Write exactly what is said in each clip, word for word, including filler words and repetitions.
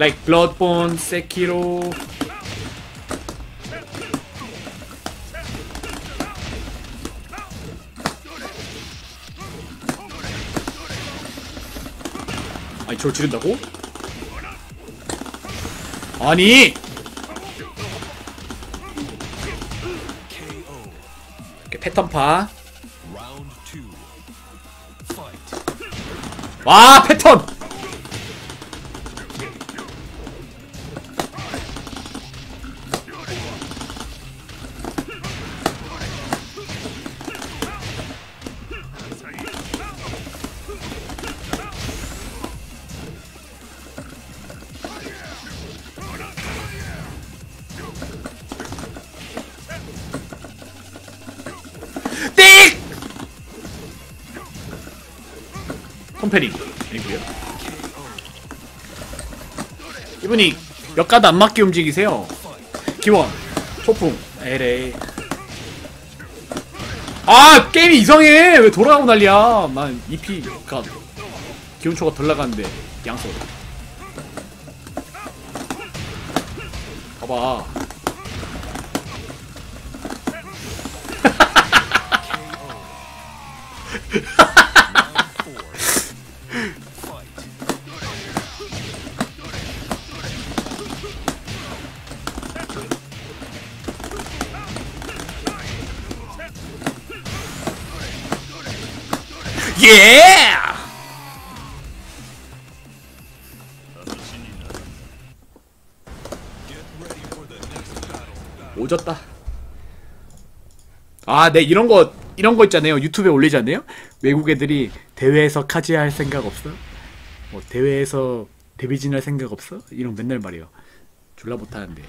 like Bloodborne, Sekiro. 아니 저걸 지른다고? 아니! 이렇게 패턴파. 와 패턴! 컴패링 이고요. 이분이 몇 가닥 안 맞게 움직이세요. 기원, 초풍, 엘에이. 아 게임이 이상해. 왜 돌아가고 난리야. 난 이피가 기온초가 덜 나가는데 양손. 봐봐. 예! 오졌다. 아, 네 이런 거 이런 거 있잖아요. 유튜브에 올리지 않나요? 외국 애들이 대회에서 카지할 생각 없어? 뭐 대회에서 데뷔진 할 생각 없어? 이런 맨날 말이에요. 졸라 못하는데.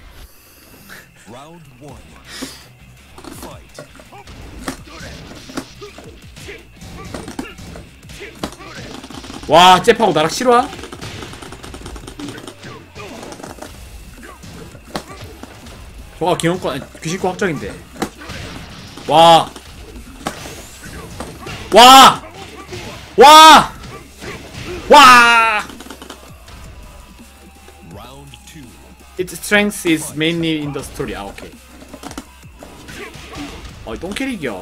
와, 잽하고 나락 실화? 저거 기원권, 귀신권 확정인데. 와. 와! 와! 와! Its strength is mainly in the story. 아, 오케이. 아, 똥캐릭이야.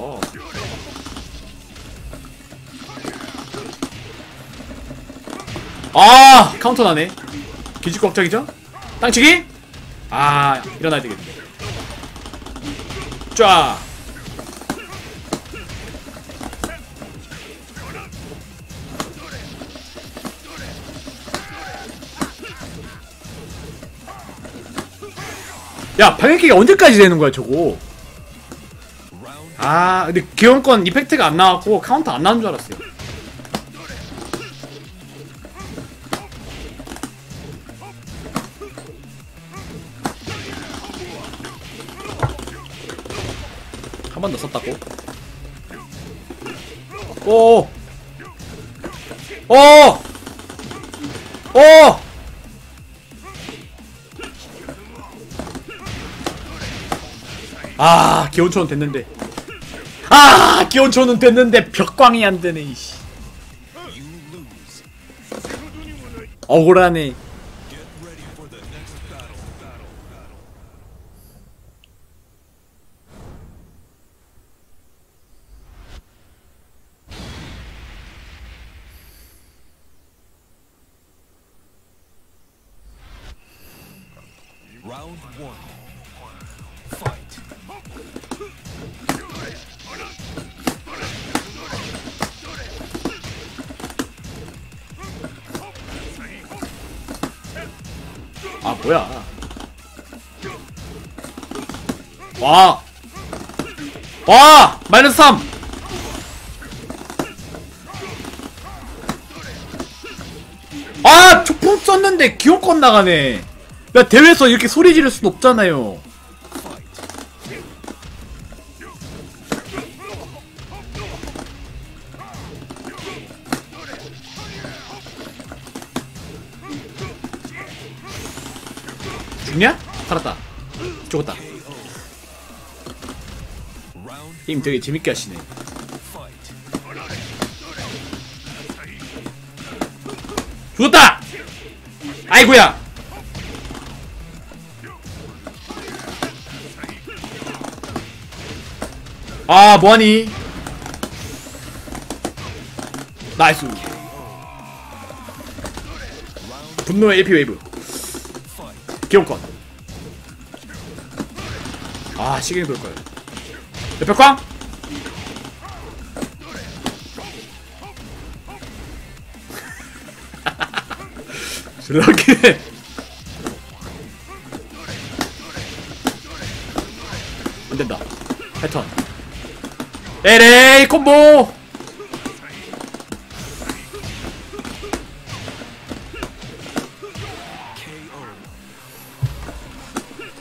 아! 카운터 나네. 기지코 확장이죠? 땅치기? 아, 일어나야 되겠네. 쫙! 야, 방역기가 언제까지 되는 거야, 저거? 아, 근데 기원권 이펙트가 안 나왔고, 카운터 안 나온 줄 알았어요. 한 번 더 썼다고? 오! 오! 오! 아, 기온초는 됐는데. 아, 기온초는 됐는데 벽광이 안 되네, 이씨. 억울하네. 아 뭐야? 와! 와! 마이너스 삼! 아! 초풍 썼는데 기온권 나가네. 야 대회에서 이렇게 소리 지를 순 없잖아요. 죽냐? 살았다. 죽었다. 게임 되게 재밌게 하시네. 죽었다! 아이고야! 아 뭐하니. 나이스. 분노의 에피 웨이브 기억권. 아 시계를 돌걸. 옆에 꽝. 럭키네. 안된다. 패턴 에레이 콤보.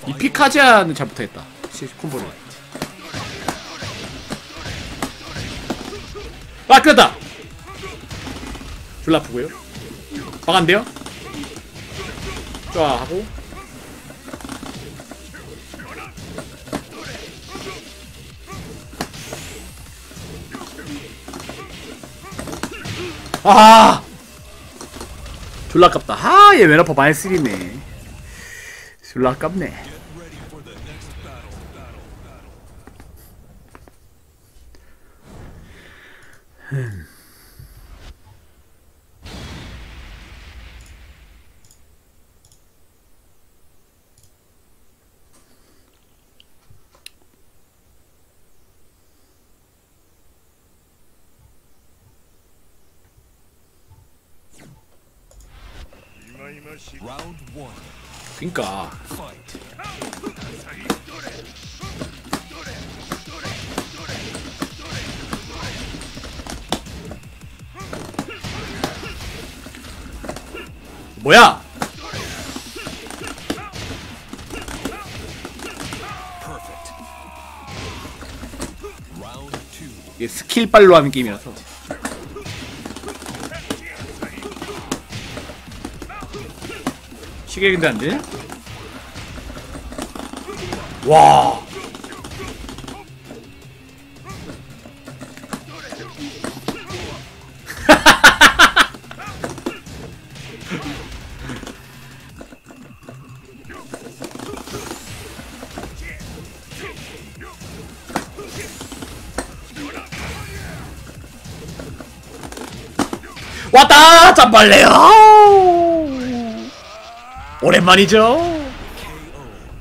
이 피카지아는 잘 못하겠다 콤보를. 아 끝났다. 졸라 아프고요. 막 안돼요? 쫙 하고 아 졸라 아깝다. 아 얘 웬 아파 많이 쓰리네. 졸라 아깝네. 흠. 그니까 뭐야? 이게 스킬 빨로 하는 게임이라서. 시계 근데 안 되냐? 와. 왔다! 짬발레요! 오랜만이죠?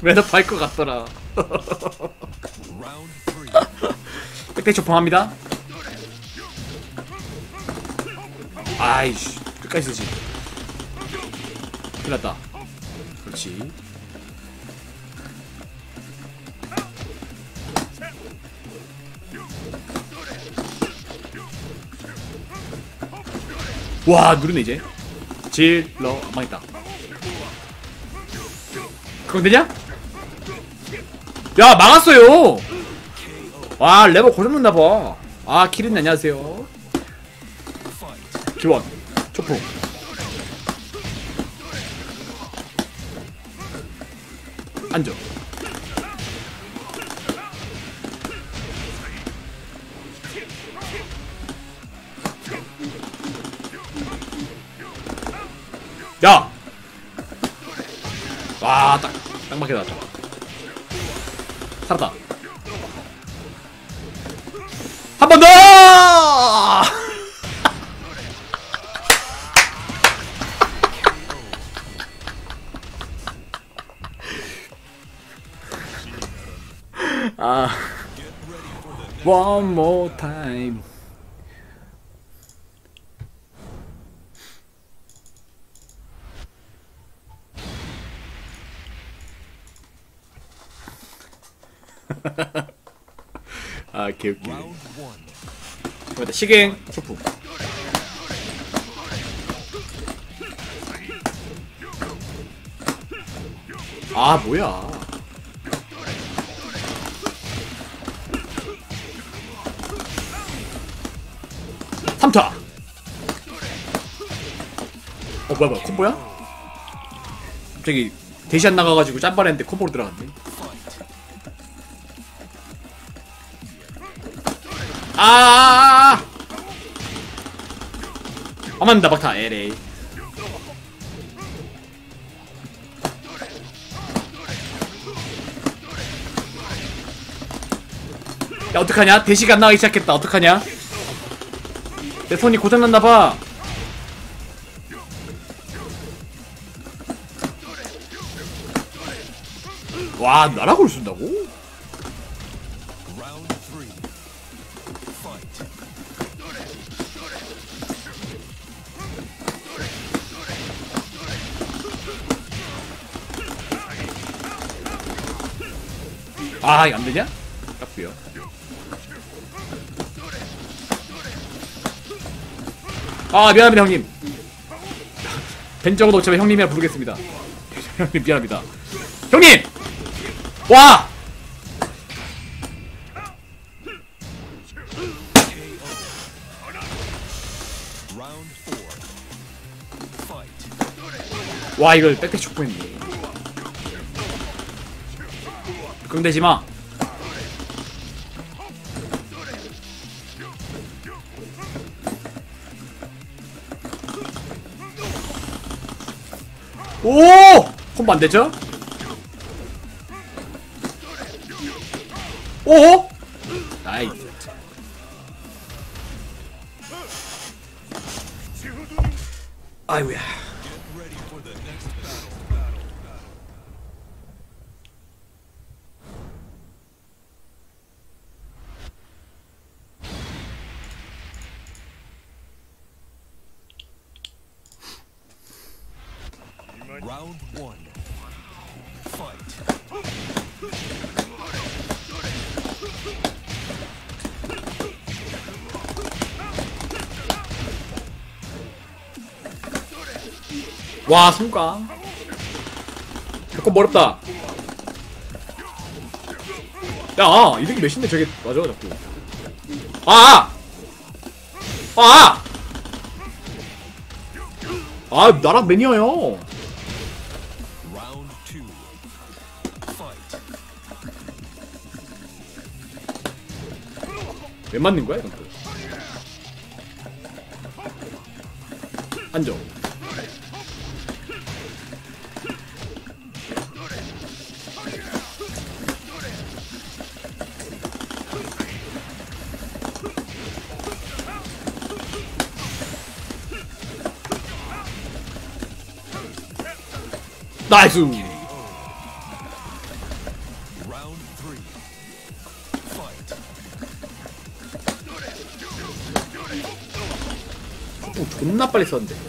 매너 팔 것 같더라. 백백 초평합니다. 아이씨, 끝까지 쓰지. 큰일 났다. 그렇지. 와 누르네 이제. 질러 망했다. 그건 되냐? 야 망했어요. 와 레버 고장났나봐. 아 키린 안녕하세요. 기원 초풍. 앉아. 야! 와, 딱, 딱 맞게 나왔다. 살았다. 한 번 더! 아. One more time. 아 개웃기네. 맞다 시갱 초프. 아 뭐야. 삼타. 어 뭐야 뭐야 콤보야? 갑자기 대시 안 나가가지고 짬바했는데 콤보로 들어갔네. 아아아아아 아 맞는다 막타 엘에이. 야 어떡하냐? 대시가 안 나가기 시작했다. 어떡하냐? 내 손이 고장났나봐. 와 나락을 쓴다고? 아, 이거 안 되냐? 깝고요. 아, 미안합니다, 형님. 벤적은 어차피 형님이라 부르겠습니다. 형님, 미안합니다. 형님! 와! 와, 이걸 백팩 축구했네. 긍대지마. 오! 콤보 안되죠? 오! 나이스. 아이고야. 와 손가 조금 어렵다. 야 이득이 몇인데 저게 맞아 자꾸. 아아 아! 아 나락 매니아요. 왜 맞는 거야 이건 또. 안정. 나이스! 오, 존나 빨리 썼는데.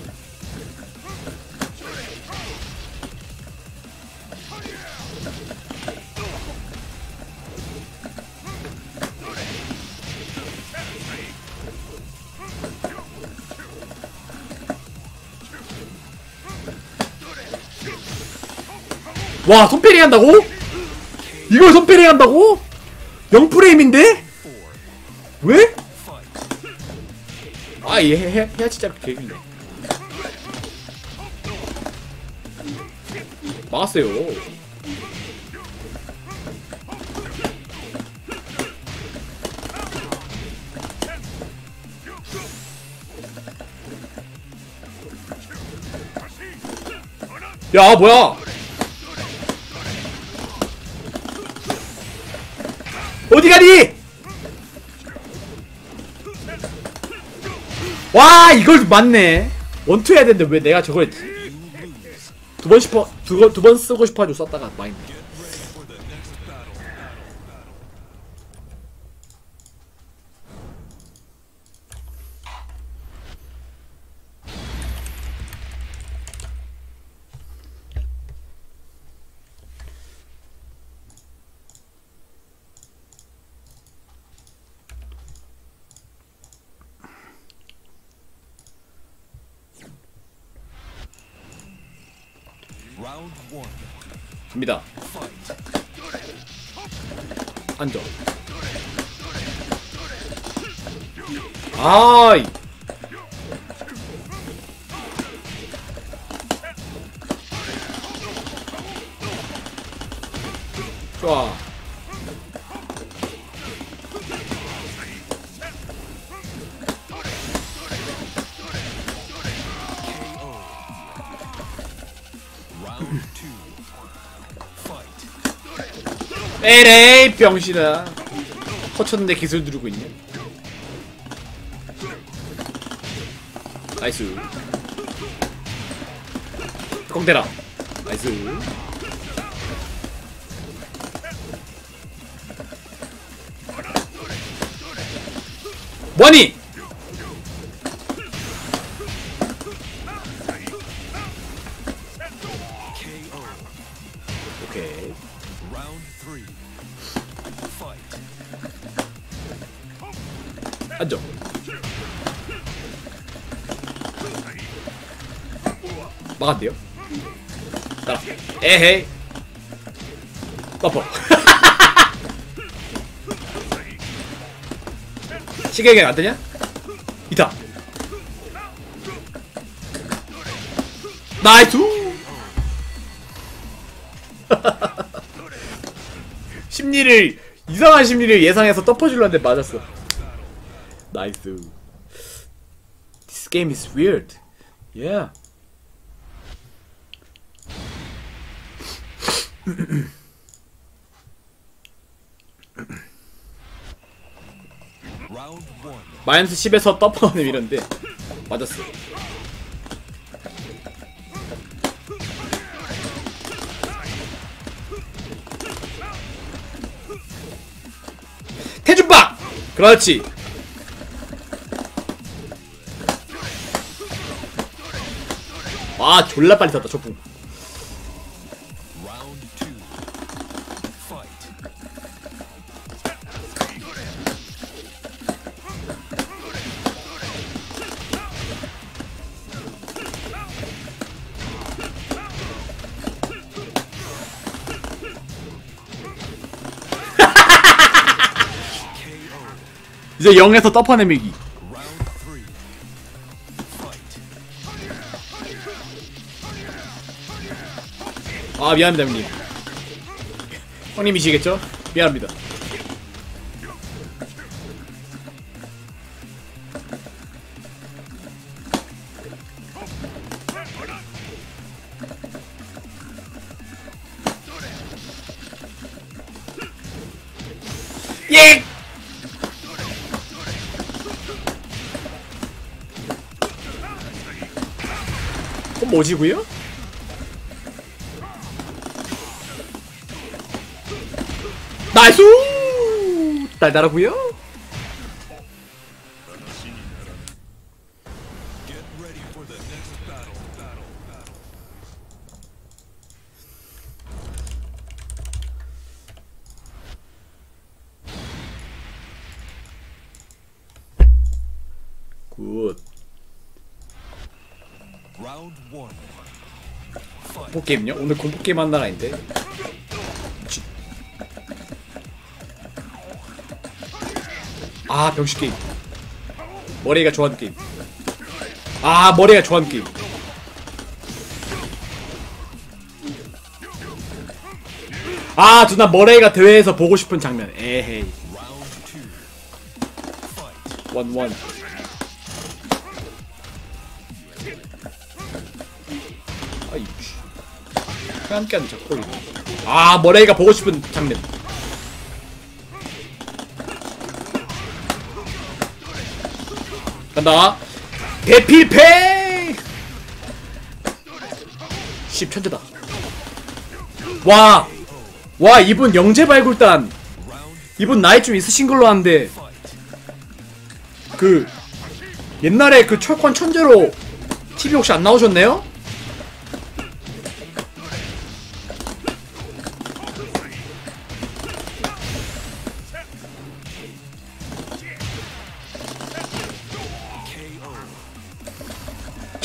와 손패링 한다고? 이걸 손패링 한다고? 영 프레임인데? 왜? 아 얘 해야 해야 진짜 개인데 막았어요. 야 뭐야? 어디가니? 와 이걸 맞네. 원투 해야 되는데 왜 내가 저걸 두번 싶어 두번 두번 쓰고 싶어가지고 썼다가 많이. 갑니다. 앉아. 아이. 좋아. 에레이 병신아. 터쳤는데 기술 누르고 있냐? 나이스. 꽁대라. 나이스. 뭐하니? 오케이. 앉아. 막았대요? 따라. 에헤이. 버퍼. 시계가 안 되냐? 이다. 나이스. 심리를 이상한 심리를 예상해서 덮어주려는데 맞았어. 나이스. This game is weird. Yeah. 마이너스 십에서 덮어가는 이런데 맞았어. 태준박! 그렇지. 아 졸라 빨리 탔다 저풍. 이제 영에서 덮어내밀기. 아 미안합니다 형님. 형님이시겠죠? 미안합니다. 예! 뭐지구요? 나이스! 달달하구요? 굿. 공포게임요? 오늘 공포게임 하는 날 아닌데? 아 병신게임. 머리가 좋아하는 게임. 아 머리가 좋아하는 게임. 아 존나 머레이가 대회에서 보고 싶은 장면. 에헤이. 원 원. 아이 함께하는 작곡이. 아 머레이가 보고 싶은 장면. 간다. 대필패. 십 천재다. 와, 와 이분 영재 발굴단. 이분 나이 좀 있으신 걸로 아는데 그 옛날에 그 철권 천재로 티비 혹시 안 나오셨네요?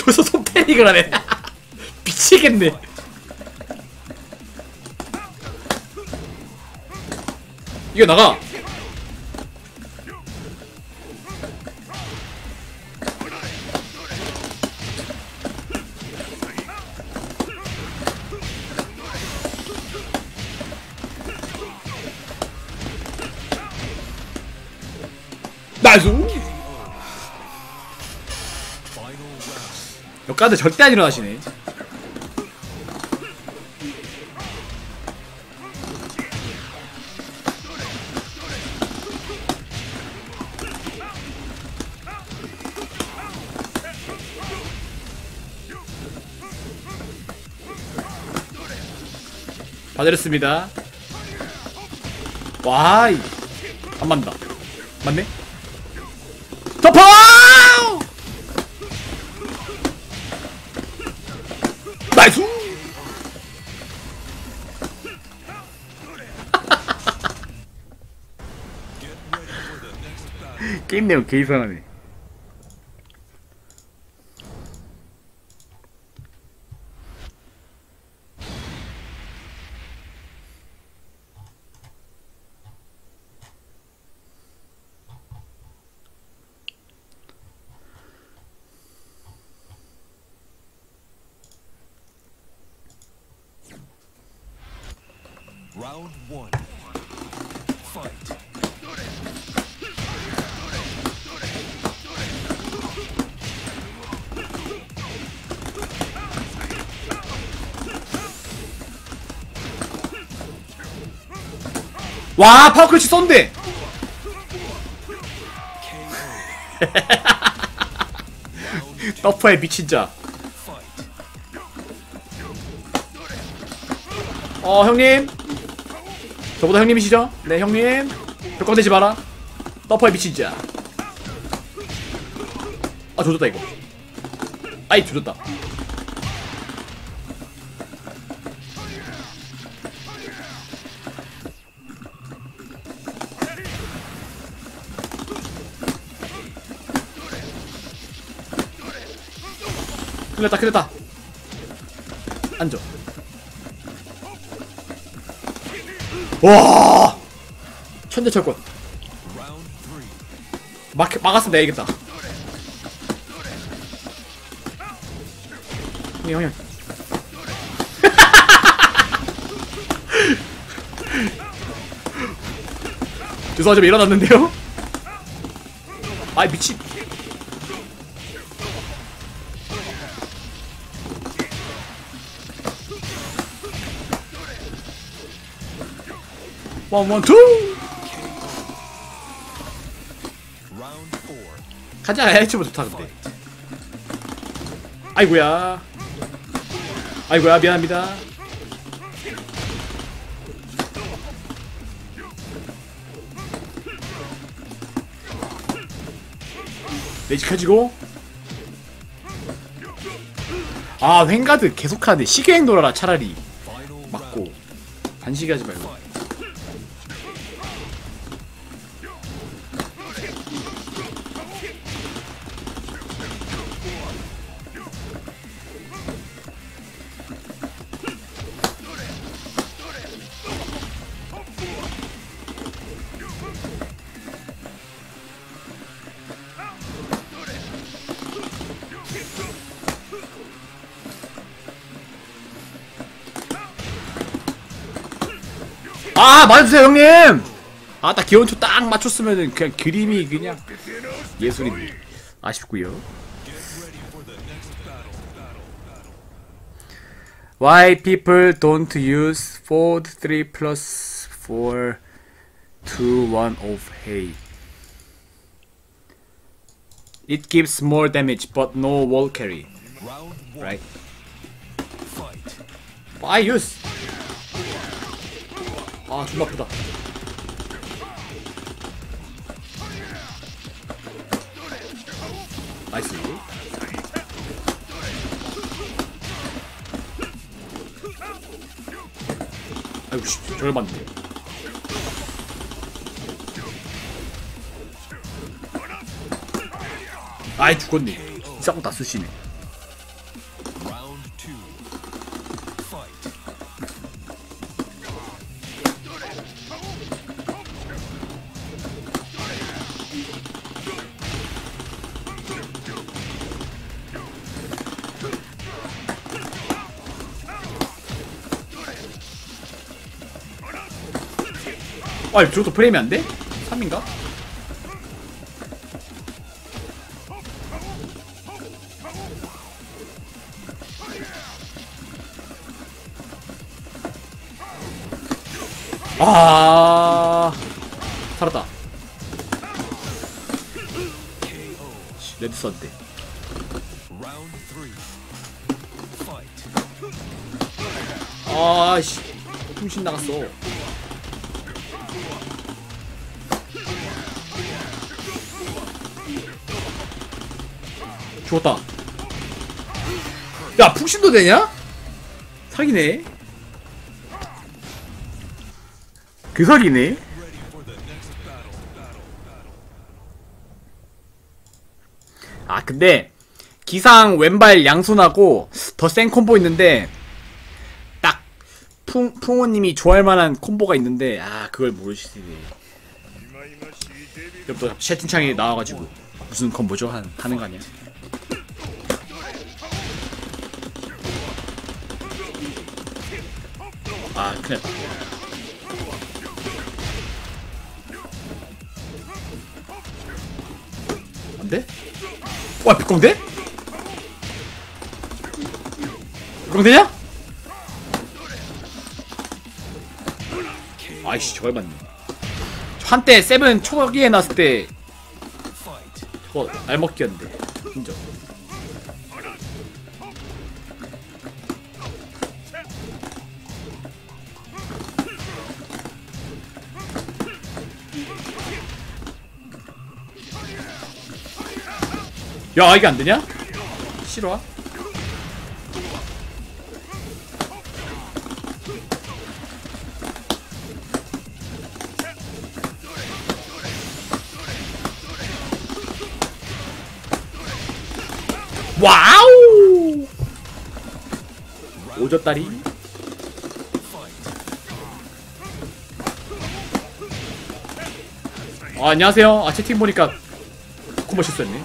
벌써 손패닉을 하네. 미치겠네. 이거 나가. 나이스. 역가드 절대 안 일어나시네. 다 내렸습니다. 와이 안 맞는다. 맞네? 덮어! 나이스! 게임 내용 개 이상하네. 와 파워클치 쏜데. 더프에 미친 자. 어 형님 저보다 형님이시죠? 네 형님 벽광대지 마라. 더프에 미친 자. 아 조졌다 이거. 아이 조졌다. 큰일났다 큰일났다. 앉아. 와 천재철권 막, 막았으면 내야겠다. 형님 형님 죄송하지만 일어났는데요? 아이 미친. 원, 원, 투! 가자, 해치면 좋다, 근데. 아이고야. 아이고야, 미안합니다. 매직해지고. 아, 횡가드 계속하네. 시계행 돌아라, 차라리. 맞고. 반시계 하지 말고. 아 맞으세요 형님. 아 딱 기원초 딱 맞췄으면은 그냥 그림이 그냥 예술인데 아쉽구요. Why people don't use Ford three plus four two one of hay? It gives more damage but no wall carry. Right? Why use? 아 존나 아프다. 나이스. 아이고 씨 저걸 맞는데. 아이 죽었네. 싸고 다 쓰시네. 아, 저것도 프레임이 안 돼? 삼인가? 아, 살았다. 레드 썼대. 아, 씨. 이만큼씩 나갔어. 죽었다. 야, 푹신도 되냐? 사기네. 그 사기네. 아, 근데 기상 왼발 양손하고 더 센 콤보 있는데 딱 풍, 풍호님이 좋아할 만한 콤보가 있는데 아, 그걸 모르시네. 옆도 채팅창에 나와가지고 무슨 콤보죠? 한, 하는 거 아니야? 아, 큰일 났다. 안 돼? 와, 백공대? 백공대냐? 아이씨, 저걸 맞네. 한때 세븐 초기에 나왔을 때 저거 알먹기였는데. 인정. 야, 이게 안되냐? 싫어. 와우! 오졌다리. 아, 안녕하세요. 아, 채팅 보니까 콤보 실수했네.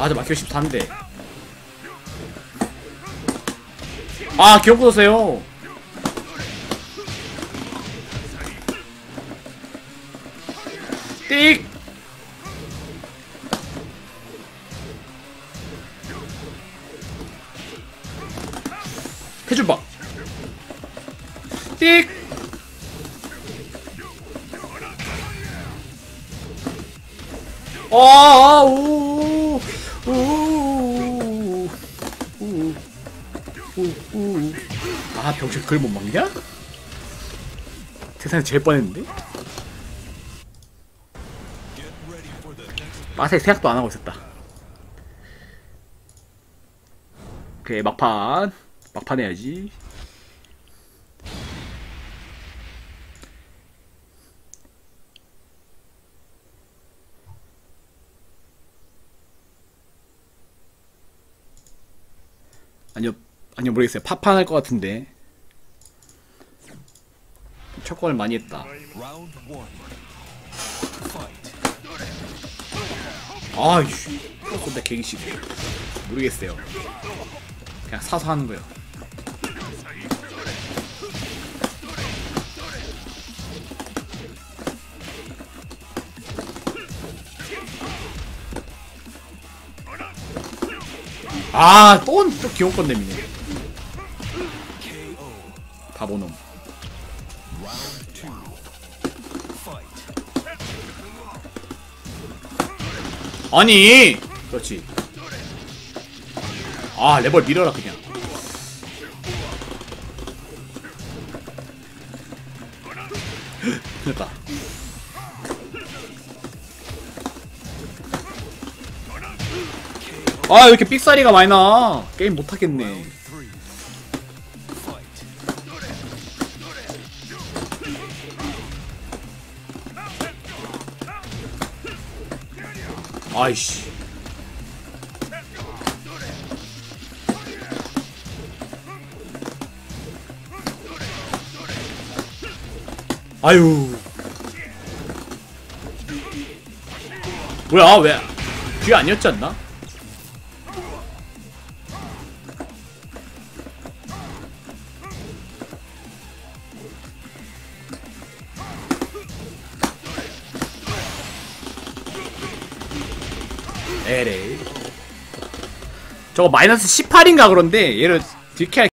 아, 저 막히고 십사인데. 아, 기억 꽂으세요. 띡! 해줄봐. 띡! 아, 아, 오! 아, 병신 그걸 못 막냐? 세상에 제일 뻔했는데? 맛에 생각도 안 하고 있었다. 오케이, 막판. 막판 해야지. 아니요, 아니요, 모르겠어요. 파판 할 것 같은데. 첫걸음을 많이 했다. 아이씨, 쏜다 개기식. 모르겠어요. 그냥 사서 하는 거예요. 아, 또, 또 귀여운 건 내미네. 바보놈. 아니! 그렇지. 아, 레벌 밀어라, 그냥. 됐다. 아, 왜 이렇게 삑사리가 많이 나? 게임 못하겠네. 아이씨. 아유. 뭐야, 왜? 귀 아니었지 않나? 에레이. 저거 마이너스 십팔인가 그런데 얘를 딜캐